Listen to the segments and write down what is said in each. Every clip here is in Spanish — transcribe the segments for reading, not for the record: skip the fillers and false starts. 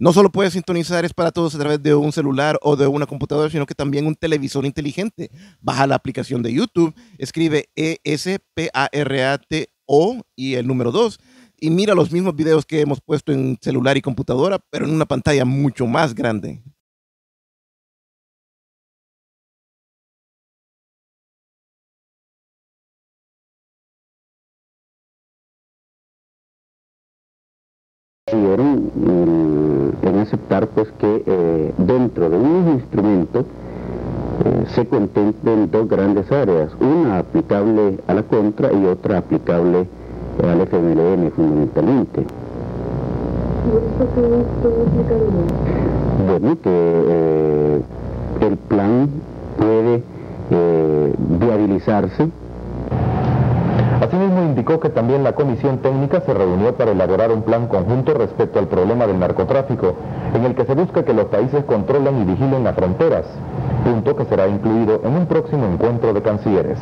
No solo puedes sintonizar Es para Todos a través de un celular o de una computadora, sino que también un televisor inteligente. Baja la aplicación de YouTube, escribe ESPARATO y el número 2 y mira los mismos videos que hemos puesto en celular y computadora, pero en una pantalla mucho más grande. En aceptar pues que dentro de un instrumento se contemplen dos grandes áreas, una aplicable a la contra y otra aplicable al FMLN fundamentalmente. Bueno, que el plan puede viabilizarse. Asimismo, indicó que también la Comisión Técnica se reunió para elaborar un plan conjunto respecto al problema del narcotráfico, en el que se busca que los países controlen y vigilen las fronteras, punto que será incluido en un próximo encuentro de cancilleres.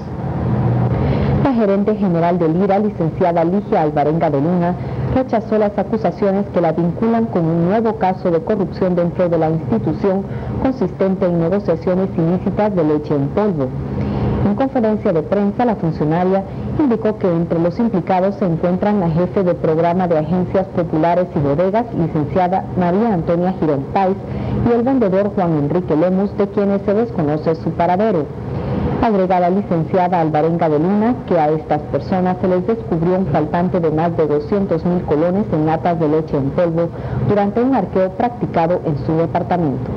La gerente general de LIRA, licenciada Ligia Alvarenga de Luna, rechazó las acusaciones que la vinculan con un nuevo caso de corrupción dentro de la institución, consistente en negociaciones ilícitas de leche en polvo. En conferencia de prensa, la funcionaria indicó que entre los implicados se encuentran la jefe de programa de agencias populares y bodegas, licenciada María Antonia Girón Páez, y el vendedor Juan Enrique Lemus, de quienes se desconoce su paradero. Agregó la licenciada Alvarenga de Luna que a estas personas se les descubrió un faltante de más de 200.000 colones en latas de leche en polvo durante un arqueo practicado en su departamento.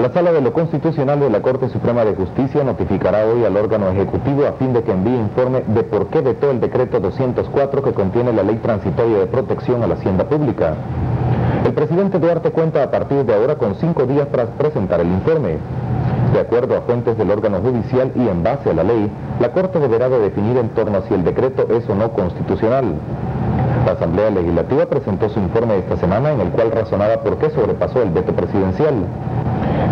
La Sala de lo Constitucional de la Corte Suprema de Justicia notificará hoy al órgano ejecutivo a fin de que envíe informe de por qué vetó el Decreto 204 que contiene la Ley Transitoria de Protección a la Hacienda Pública. El presidente Duarte cuenta a partir de ahora con 5 días tras presentar el informe. De acuerdo a fuentes del órgano judicial y en base a la ley, la Corte deberá de definir en torno a si el decreto es o no constitucional. La Asamblea Legislativa presentó su informe esta semana en el cual razonaba por qué sobrepasó el veto presidencial.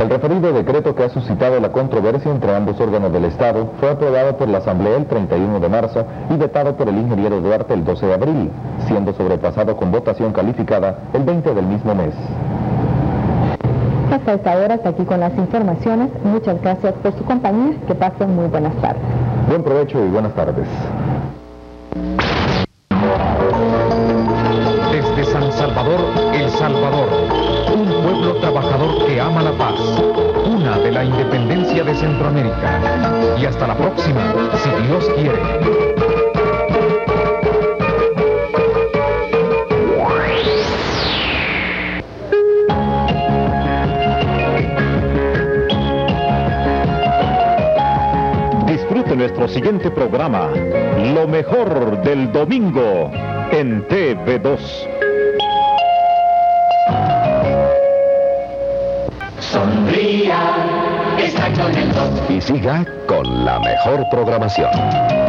El referido decreto que ha suscitado la controversia entre ambos órganos del Estado fue aprobado por la Asamblea el 31 de marzo y vetado por el ingeniero Duarte el 12 de abril, siendo sobrepasado con votación calificada el 20 del mismo mes. Hasta esta hora, hasta aquí con las informaciones. Muchas gracias por su compañía. Que pasen muy buenas tardes. Buen provecho y buenas tardes. Desde San Salvador, El Salvador. Un pueblo trabajador que ama la paz, cuna de la independencia de Centroamérica. Y hasta la próxima, si Dios quiere. Disfrute nuestro siguiente programa, Lo mejor del domingo en TV2. Sonría, está con el 2. Y siga con la mejor programación.